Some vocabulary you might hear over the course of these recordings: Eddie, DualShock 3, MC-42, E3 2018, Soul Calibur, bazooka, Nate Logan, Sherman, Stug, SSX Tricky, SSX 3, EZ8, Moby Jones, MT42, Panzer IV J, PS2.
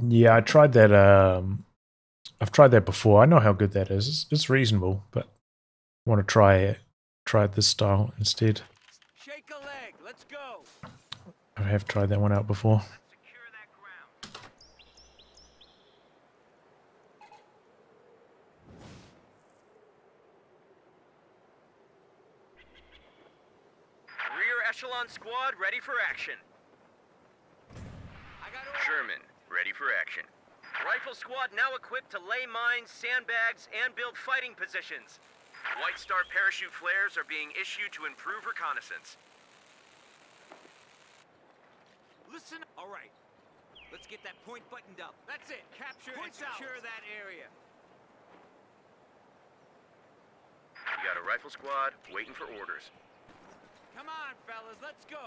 Yeah, I tried that. I've tried that before. I know how good that is. It's reasonable, but I want to try this style instead. Shake a leg. Let's go. I have tried that one out before. Echelon squad ready for action. Sherman ready for action. Rifle squad now equipped to lay mines, sandbags, and build fighting positions. White Star parachute flares are being issued to improve reconnaissance. Listen, all right. Let's get that point buttoned up. That's it. Capture and secure that area. We got a rifle squad waiting for orders. Come on, fellas, let's go.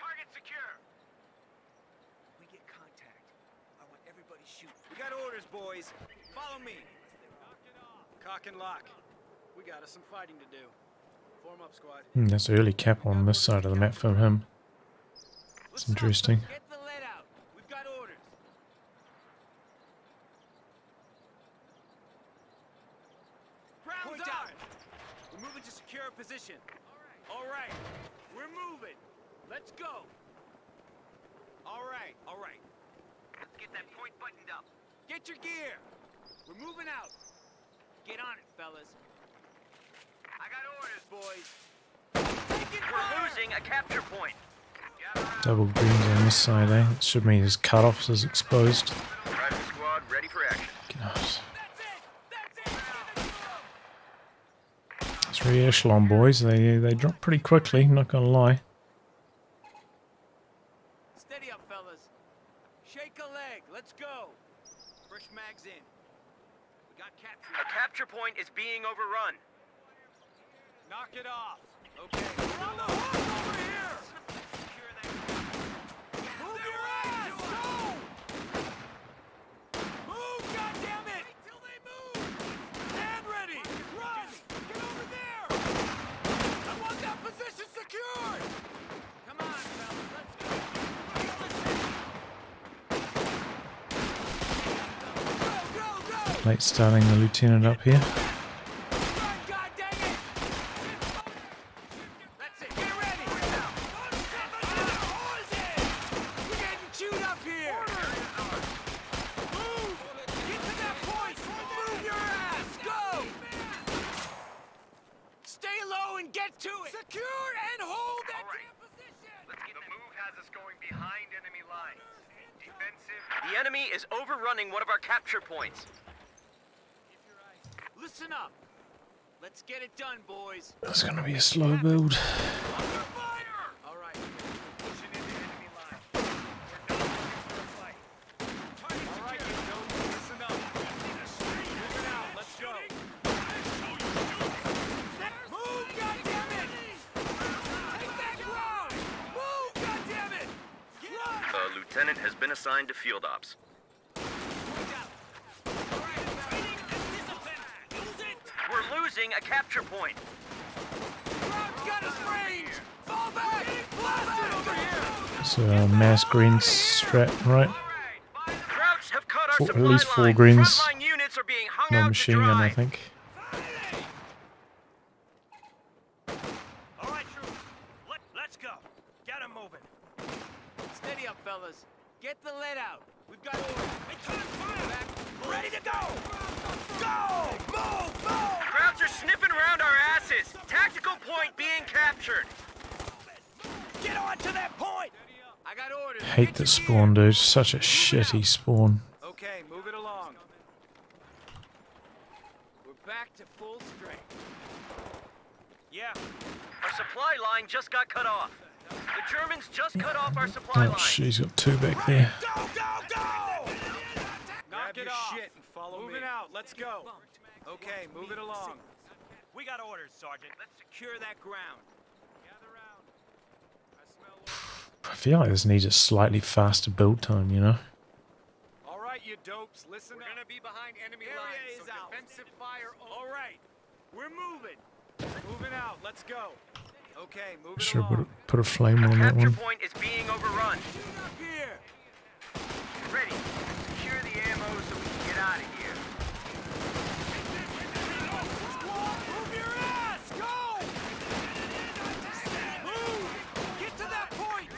Target secure. We get contact. I want everybody shoot. We got orders, boys. Follow me. Cock and lock. We got us some fighting to do. Form up, squad. That's early cap on this side of the map from him. It's interesting. Position. All right. We're moving. Let's go. All right. Let's get that point buttoned up. Get your gear. We're moving out. Get on it, fellas. I got orders, boys. We're losing a capture point. Double greens on this side, eh? It should mean his cutoffs is exposed. Private squad ready for action. Gosh. Three echelon boys, they drop pretty quickly, not gonna lie. Steady up, fellas. Shake a leg, let's go. Fresh mags in. We got captured. A capture point is being overrun. Knock it off. Okay. We're on the hook over here. Move your ass! Go! Move, goddammit! Wait till they move! Stand ready! Run! Position secured! Come on, fellas, let's go! Go! Late starting the lieutenant up here. God dang it! That's it, get ready! We're getting chewed up here! Move! Get to that point! Move your ass! Go! Stay low and get to it! Secure and hold that damn position! Let's get the move has us going behind enemy lines. Defensive. The enemy is overrunning one of our capture points. Keep your eyes. Listen up. Let's get it done, boys. That's gonna be a slow build. Under fire! Alright. Pushing into enemy line. We're not looking for a fight. Alright, don't listen up. Moving out, let's go. Lieutenant has been assigned to field ops. We're losing a capture point. It's a mass green strat, right? At least four greens. No machine gun, I think. Fellas, get the lead out. We've got orders. It's on fire. Ready to go. Go! Move! Crowds are sniffing around our asses. Tactical point being captured. Get on to that point. I got orders. Hate this spawn, dude. Such a shitty spawn. Okay, move it along. We're back to full strength. Yeah. Our supply line just got cut off. The Germans just cut off our supply line. She's got two back there. Go! Knock it off. Shit and follow me. Move it out. Let's go. Okay, move it along. We got orders, Sergeant. Let's secure that ground. Gather round. I smell war. I feel like this needs a slightly faster build time, you know? All right, you dopes, listen up. We're gonna be behind enemy lines, so defensive fire. All right, we're moving. Moving out. Let's go. Okay, move it along. put a flame on that one. Point is being overrun. Ready. Secure the ammo so we can get out of here. Squad, move your ass! Go! Move! Get to that point!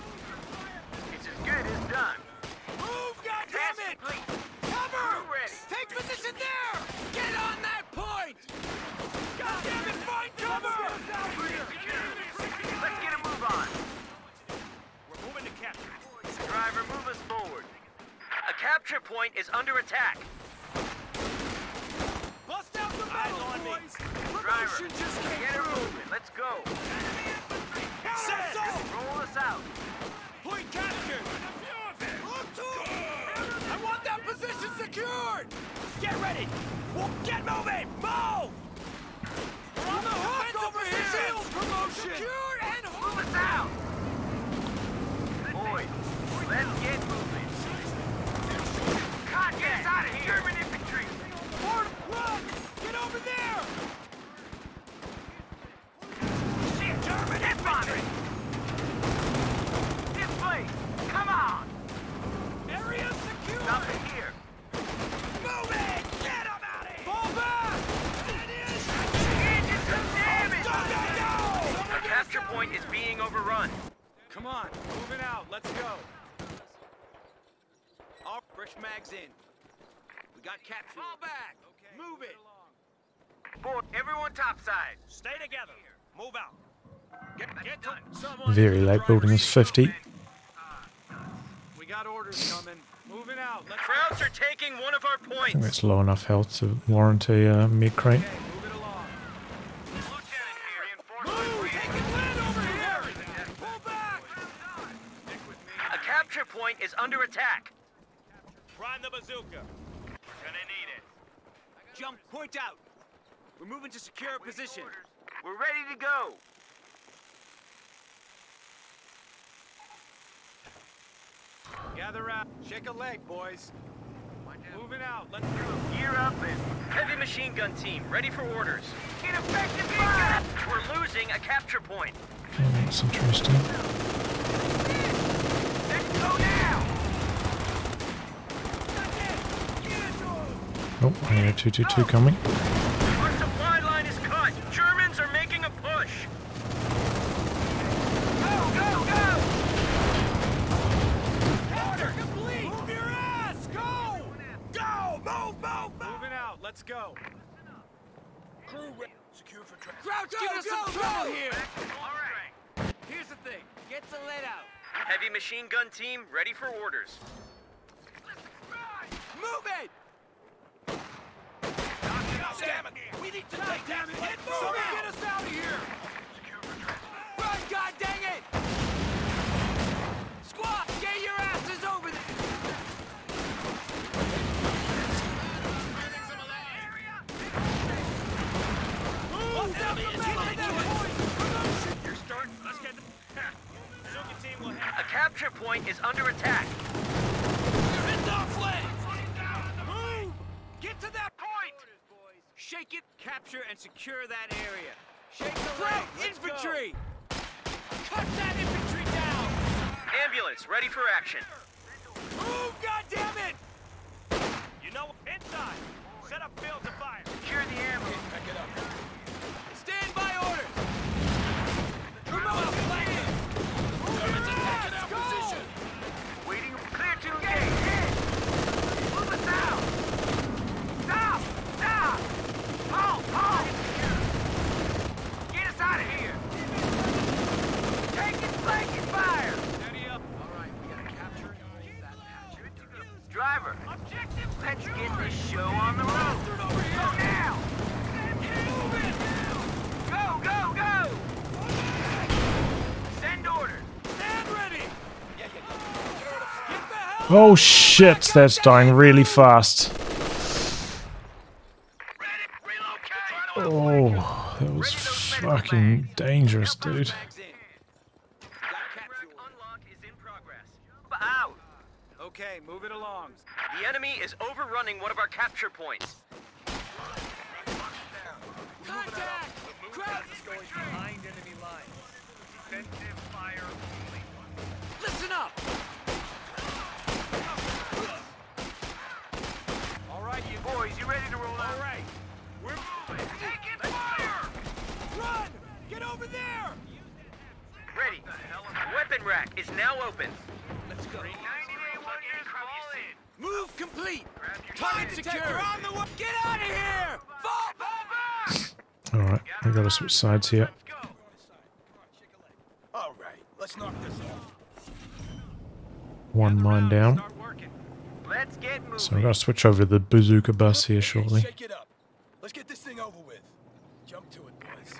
It's as good as done. Move, goddammit! Cover! Take position there! Get on that point! Goddammit, find cover! Let's get a move on. We're moving to capture. Driver, move us forward. A capture point is under attack. Bust out the battle, boys! Driver, get her moving. Let's go. Set, roll us out. Point captured. Look to it. I want that position secured. Get ready. We'll get moving. Move. We're on the hook over here. Shield promotion. Secure and hold us out. Boys, let's get moving. God, get us out of here! German infantry! Ford, run! Get over there! Shit, German infantry! This place! Come on! Area secure! Nothing here! Move it! Get him out of here! Fall back! Engine some damage! Go! Our capture point is being overrun. Come on, moving out. Let's go. All fresh mags in. We got captured. Fall back. Okay, move it. Board, everyone topside. Stay together. Move out. Get done. Very late building is 50. We got orders coming. Moving out. The crowds are taking one of our points. I think it's low enough health to warrant a med crate. Okay, move it along. Lieutenant here. Move. Take a land over here. Pull back. A capture point is under attack. Prime the bazooka. We're gonna need it. Jump, point out. We're moving to secure a position. We're ready to go. Gather up. Shake a leg, boys. Moving out. Let's go. Gear up and heavy machine gun team ready for orders. Ineffective fire. We're losing a capture point. Oh, that's interesting. Let's go now. Oh, I hear 222 coming. Our supply line is cut. Germans are making a push. Go, go, go! Counter complete! Move your ass! Go! Go! Move, move, move! Moving out. Let's go. Crew ready. Secure for track. Grouch, give us some trouble here! All right. Here's the thing. Get the lead out. Heavy machine gun team ready for orders. Move it! Damn it. We need to take down and get moving! Somebody get us out of here! Run, god dang it! Squad, get your asses over there! Move! You're starting. Let's get the... A capture point is under attack. They're in the flank! Move! Get to that point! Shake it, capture, and secure that area. Shake the leg. Infantry! Go. Cut that infantry down! Ambulance, ready for action. Move, goddammit! You know, inside! Set up field to fire. Secure the ambulance. Pick it up. Stand by orders! Remote flanking! Germans attacking our position! Waiting, clear to engage! Move us out! Stop! Stop! Halt! Halt! Get us out of here! Take it, flanking fire! Steady up! Alright, we gotta capture that patch. Driver, let's get this show on the road! Go now! Go, go, go! Send orders! Stand ready! Oh shit, that's dying really fast. Oh, that was fucking dangerous, dude. Unlock is in progress. Out. Okay, move it along. The enemy is overrunning one of our capture points. Contact! Crowd is going behind enemy lines. Defensive fire only. Listen up! All right, you boys, you ready to roll out? All right. We're moving. Taking fire! Run! Get over there! Ready. Weapon rack is now open. Let's go. 90-day wonders fall in. Move complete. Target secure. On the way. Get out of here! Fall back! All right, I gotta switch sides here. All right, let's knock this out. One mine down. Let's get moving. So I gotta switch over to the bazooka bus here shortly. Shake it up. Let's get this thing over with. Jump to it, boys.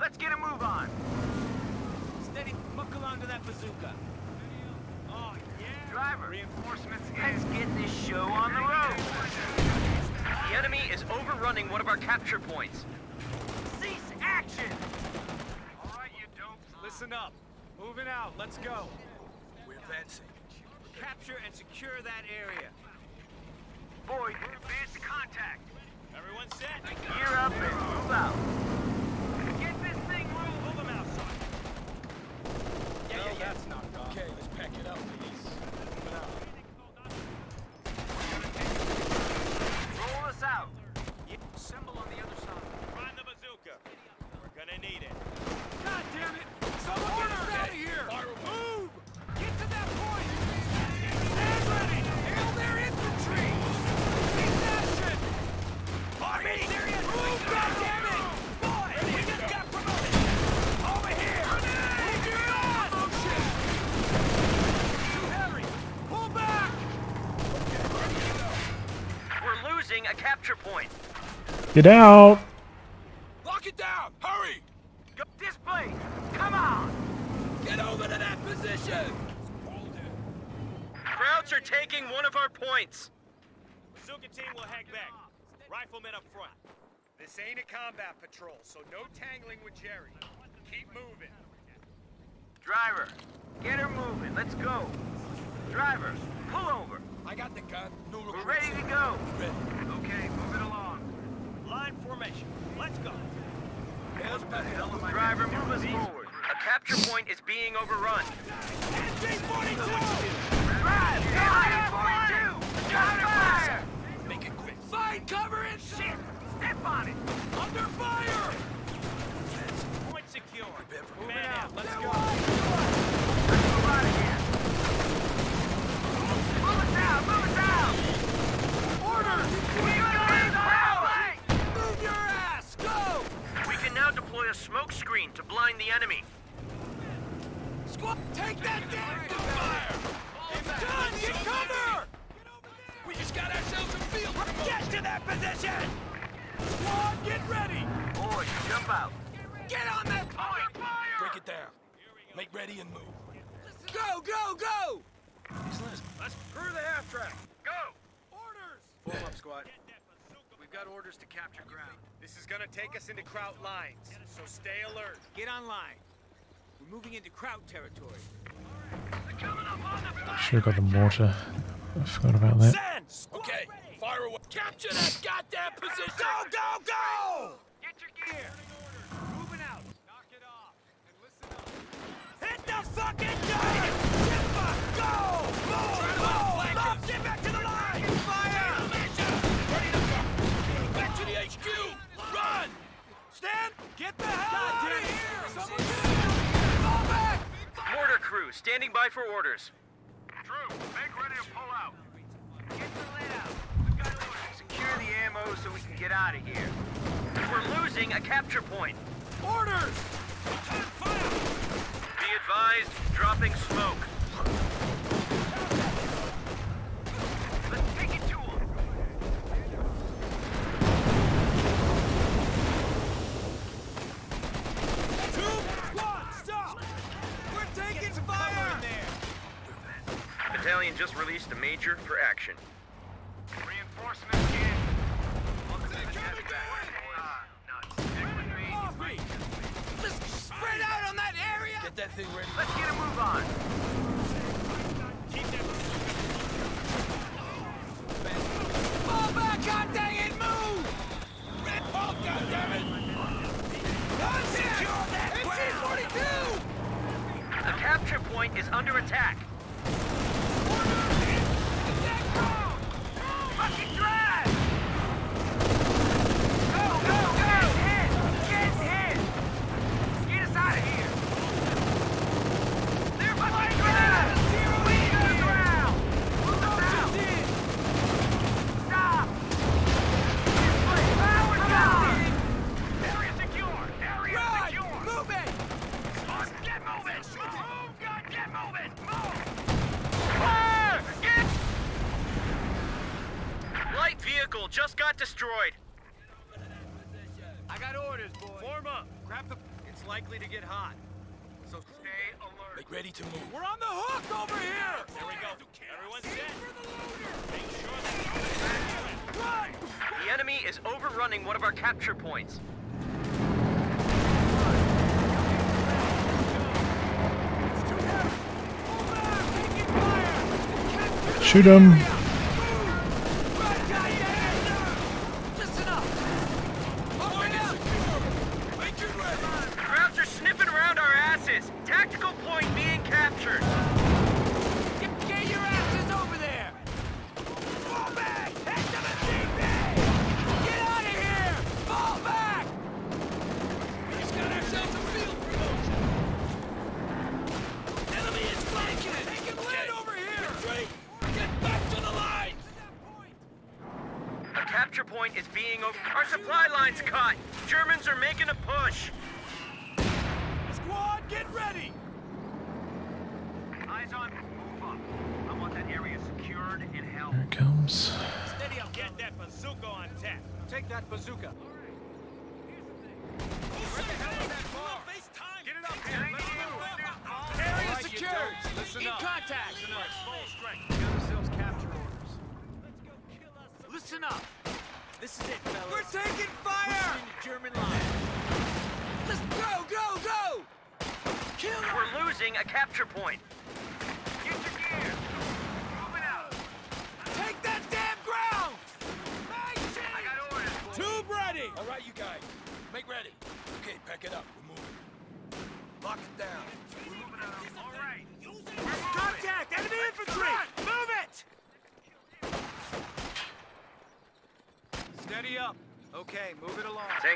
Let's get a move on. Steady, muckle onto that bazooka. Oh yeah. Driver, reinforcements. Let's get this show on the road. The enemy is overrunning one of our capture points. Cease action. All right, you don't. Listen up. Moving out. Let's go. We're advancing. Capture and secure that area. Boy, advance to contact. Everyone set? Gear up and move out. Get this thing rolling. Move them outside. Yeah, that's not gone. Okay, let's pack it up, please. Move it out. Roll us out. Symbol on the other side. Find the bazooka. We're gonna need it. God damn it! Someone get us out of here! Move! Get to that point! Stand ready! Hail their infantry! Serious. Move, goddammit! Boy, we just got promoted! Over here! Grenade! Move your ass! Oh, shit! Harry, pull back! We're losing a capture point. Get out! Lock it down! Hurry! Go this place! Come on! Get over to that position! Crowds are taking one of our points. Bazooka team will hang back. Riflemen up front. This ain't a combat patrol, so no tangling with Jerry. Keep moving. Driver, get her moving. Let's go. Driver, pull over. I got the gun. We're ready to go. Ready. Okay, moving along. Line formation. Let's go. Driver, move us forward. A capture point is being overrun. MC-42! Drive! MC-42! Fire! Make it quick. Find cover and shit! Step on it! Under fire! Point secure. Move it out. Let's go. Let's move out of here. Move us out! Move us out! Orders! We got power! Move your ass! Go! We can now deploy a smoke screen to blind the enemy. Squad, take that damn fire! It's done! Get cover! We just got ourselves a field promotion! Get to that position! Squad, get ready! Boys, jump out! Get on that point! Fire! Break it down. Make ready and move. Go, go, go! Let's through the half track. Go! Orders! Hold up, squad. We've got orders to capture ground. This is gonna take us into Kraut lines, so stay alert. Get online. We're moving into Kraut territory. Should've got the mortar. I forgot about that. Sense. Okay, fire away. Capture that goddamn position. Go, go, go! Get your gear. Moving out. Knock it off. And listen up. Hit the fucking gun! Timber, go! Move, move! Move! Get back to the line! Fire! Ready to go! Back to the HQ! Run! Stand! Get the hell out of here! Someone fall back! Mortar crew, standing by for orders. True. Make ready to pull out. Get the lid out. Secure the ammo so we can get out of here. We're losing a capture point. Orders! Return fire! Be advised, dropping smoke. Let's take it to them. Two squads, stop! We're taking fire! Battalion just released a major for action. Reinforcements in. Let's spread out on that area. Get that thing ready. Let's get a move on. Fall back, god dang it, move! Red ball, god damn it! Secure that ground! MC-42! The capture point is under attack. Fucking drive! Go, go, go! Get in! Get us out of here! They're fucking ground! We got the ground! Move us out! Stop! Power down! Area secure! Area secure! Move it! Get moving! Move, God, get moving! Move! Fire! Get! Light vehicle just got destroyed. I got orders, boys. Form up. Grab the... It's likely to get hot. So stay alert. Make ready to move. We're on the hook over here! There we go. Everyone set. Make sure that... The enemy is overrunning one of our capture points. Shoot him.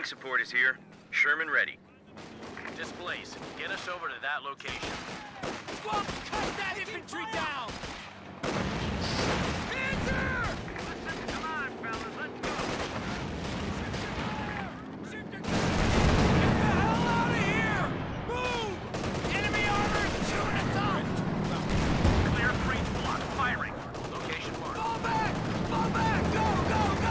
Support is here. Sherman ready. Displace. Get us over to that location. Well, cut that infantry down! Panzer! Listen, come on, fellas. Let's go! Shoot the hell out of here! Move! Enemy armor is shooting us up! Clear free block firing. Location marked. Fall back! Fall back! Go, go, go!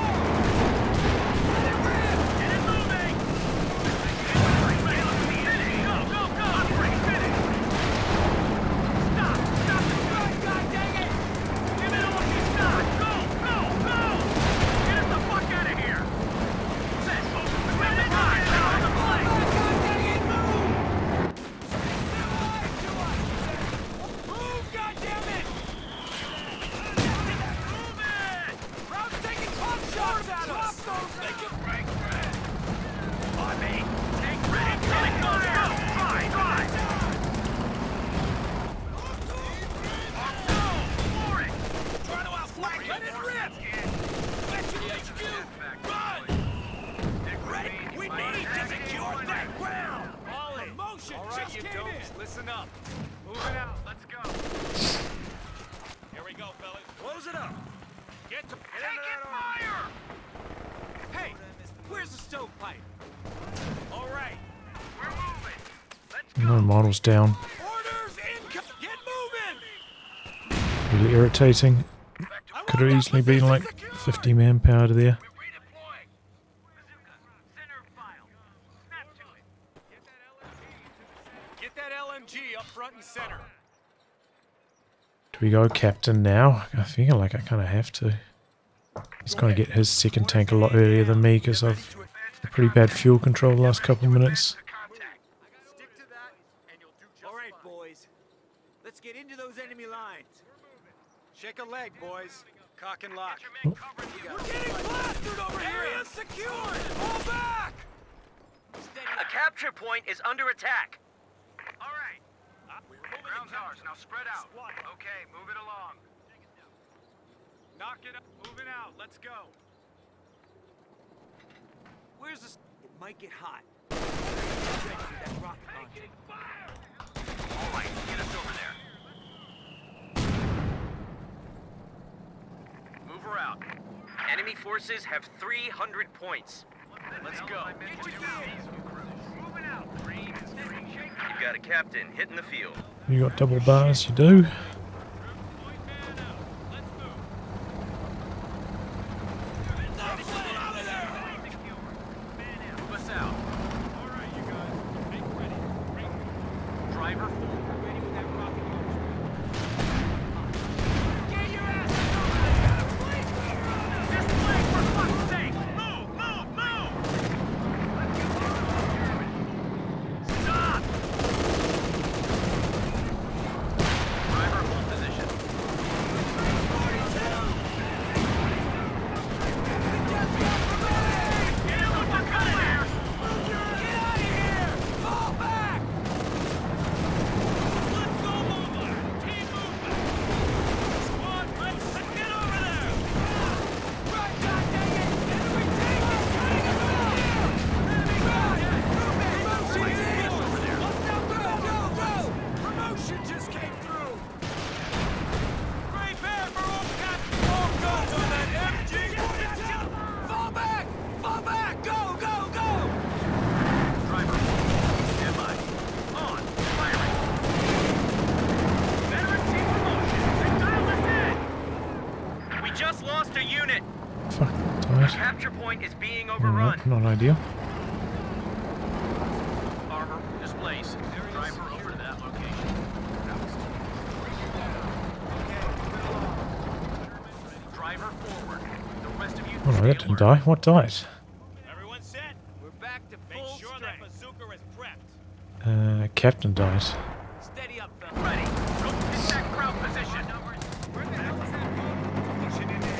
Models down. Really irritating. Could have easily been like 50 manpower there. Get that LMG up front and center. Do we go captain now? I feel like I kind of have to. He's going to get his second tank a lot earlier than me because I've had pretty bad fuel control the last couple of minutes. Shake a leg, boys. Cock and lock. Oh. We're getting blasted over here! Area secured! Fall back! Steady A capture point is under attack. All right. We're moving. Ground's ours. Now spread out. Okay, move it along. Knock it up. Moving out. Let's go. Where's this? It might get hot. That rocket launcher. All right, get us over there. Move her out. Enemy forces have 300 points. Let's go. Get your moving out. You've got a captain hitting the field. You got double bars, you do. Not ideal. Armor displaced. Driver over to that location. Okay. Driver forward. The rest of you. Oh, that didn't die. What dies? Everyone set? We're back to full strength. Make sure that bazooka is prepped. Captain dies. Steady up, fellas. Ready. Get that crowd position. Where the hell is that boat? Pushing into enemy.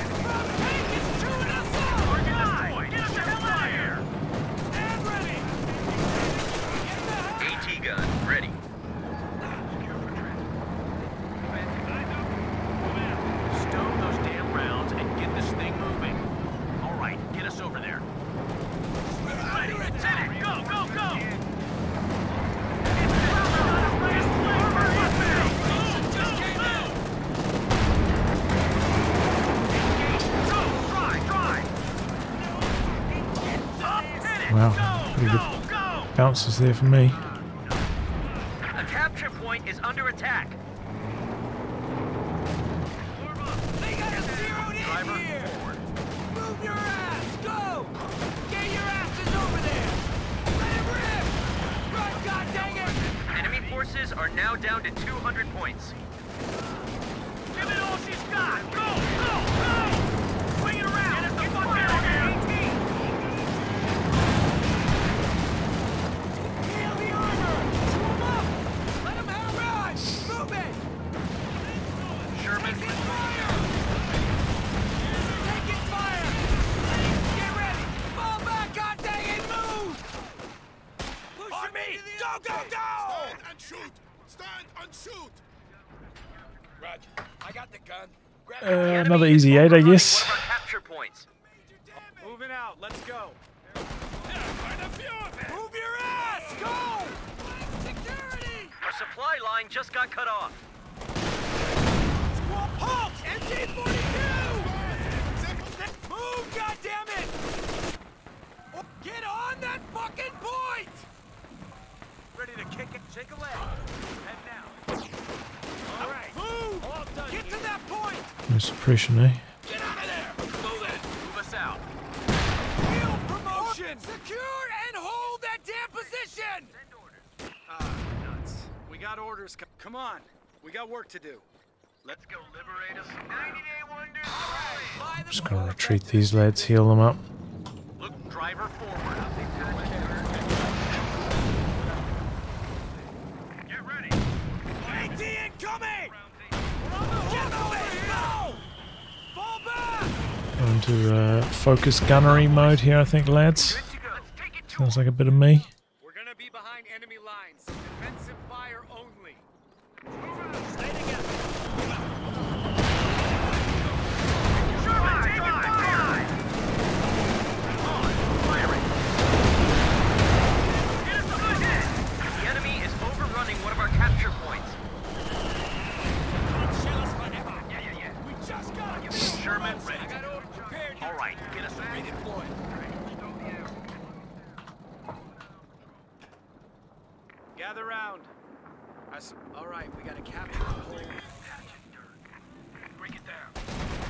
Bounces there for me. A capture point is under attack. They got us zeroed in here. Forward. Move your ass. Go. Get your asses over there. Let it rip. Run, god dang it. Enemy forces are now down to 200 points. Give it all she's got. Go, go, go. Swing it around. Get the fuck out of here. Another EZ8, I guess. Moving out, let's go. Move your ass, go! Security! Our supply line just got cut off. Halt! MT42! Move, goddammit! Get on that fucking point! Ready to kick it? Take a leg. Head down. All right. Move! All done. Get to that point! No suppression, eh? Get out of there! Move it! Move us out. Real promotion! Secure and hold that damn position! Send orders. Nuts. We got orders. Come on. We got work to do. Let's go liberate us. 90-day wonder. I'm just gonna retreat these lads, heal them up. Look, driver forward. Get ready. AT incoming! Get away! Go! Fall back! Going to focus gunnery mode here, I think, lads. Sounds like a bit of me. Gather round. All right, we got to capture the whole patch. Break it down.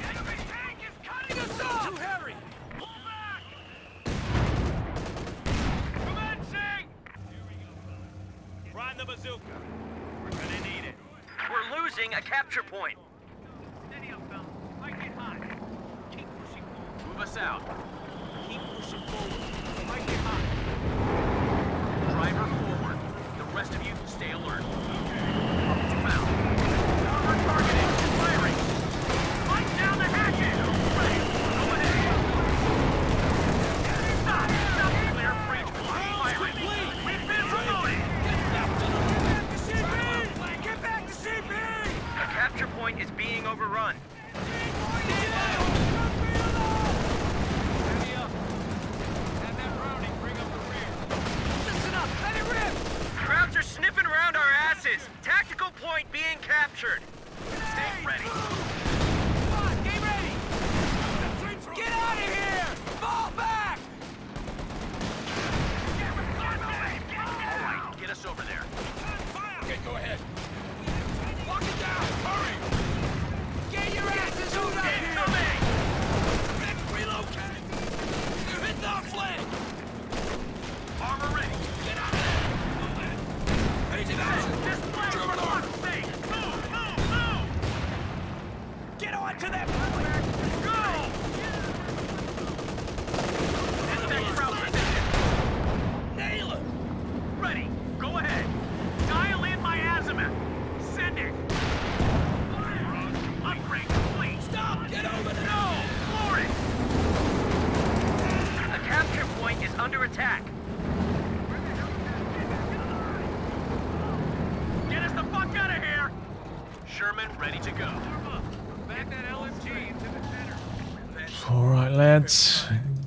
The enemy tank is cutting us off! Too hairy! Pull back! Commencing! Here we go, fellas. Prime the bazooka. We're gonna need it. We're losing a capture point. Steady up, fellas. Might get hot. Keep pushing forward. Move us out. Keep pushing forward. Might get hot. Driver forward. The rest of you stay alert.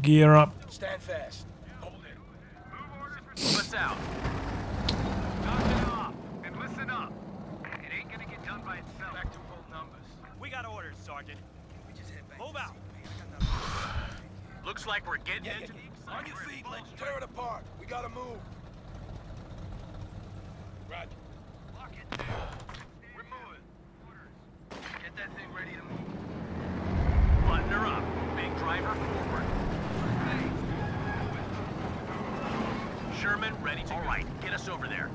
Gear up. Stand fast. Hold it. Move orders for us out. Knock it off and listen up. It ain't gonna get done by itself. Back to full numbers. We got orders, Sergeant. We just head back. Move out. Looks like we're getting into the excitement. On your feet, let's tear it apart. We gotta move. Roger. Lock it down. We're moving. Orders. Get that thing ready to move. Button her up. Big driver forward. Sherman, ready to go. All right, get us over there.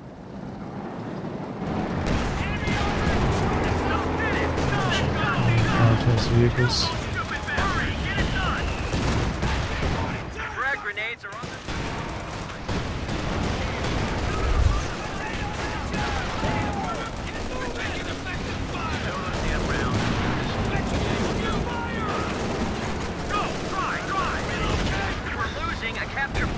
Enemy over! It's not finished! No, no, no! Stupid battery! Get it done! Frag grenades are on the... Taking effective fire! Don't let that round. Go! Drive! Drive! We're losing a capture point.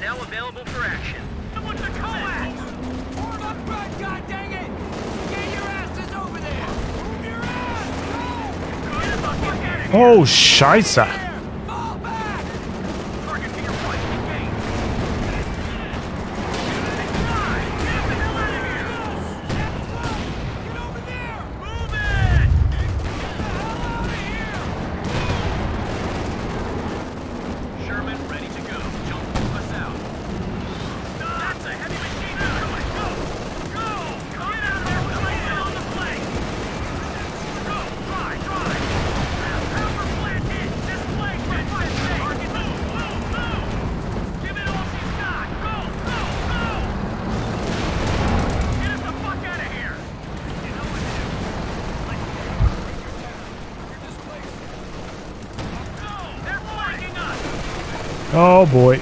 Now available for action. Someone's a coax! Form up front, god dang it! Get your asses over there! Move your ass! Go! Oh, Scheiße! Fall back! Target to your right, engage. Get the hell out of here! Get over there! Move it! Get the hell out of here! Sherman, ready to go. Oh boy.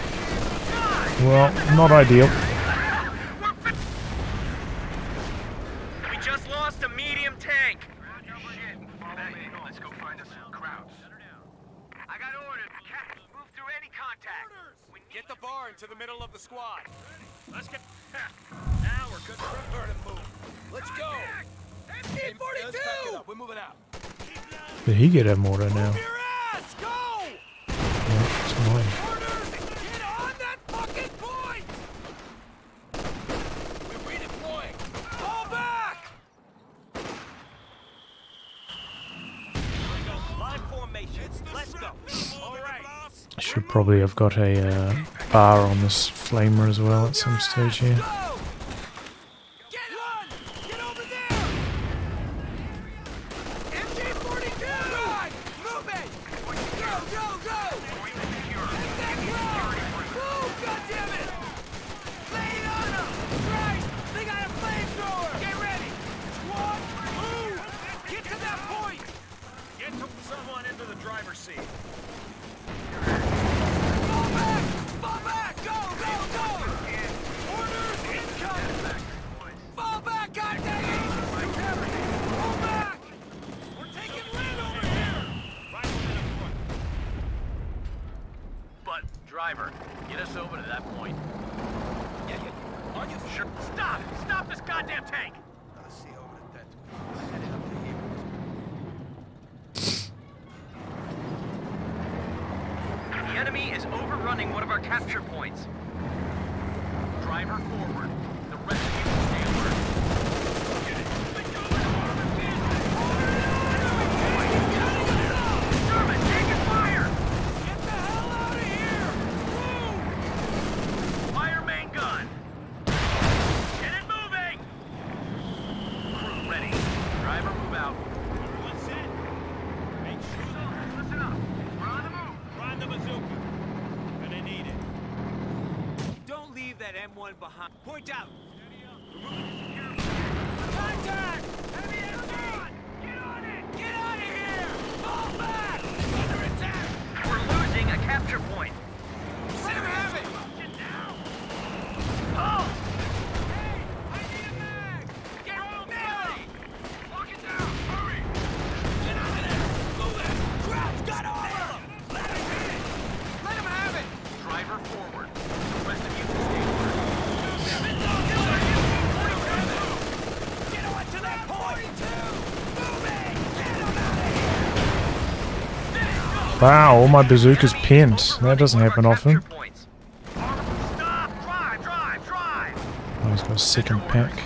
Well, not ideal. We just lost a medium tank. Shit. Hey, let's go find us some crowds. I got orders. Captain, move through any contact. We get the bar into the middle of the squad. Let's get. Now we're good for a vertical move. Let's go. MT42. We're moving out. Did he get a mortar now? Get on that fucking point! We're redeploying! Let's go. All right. I should probably have got a bar on this flamer as well at some stage here. Point out! Contact! Enemy MG! Get on it! Get out of here! Fall back! Under attack! We're losing a capture point. Let him have it! Get down! Halt! Hey! I need a mag! Get home now! Lock it down! Hurry! Get out of there! Go there! Crouch! Got over! Let him hit it! Let him have it! Driver forward. The rest of you can stay forward. Wow, all my bazookas pinned. That doesn't happen often. Oh, he's got a second pack. Fuck.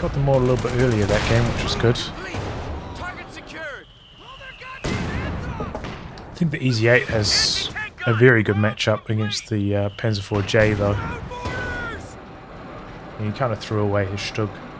Got them all a little bit earlier that game, which was good. I think the EZ8 has a very good matchup against the Panzer IV J though. And he kind of threw away his Stug.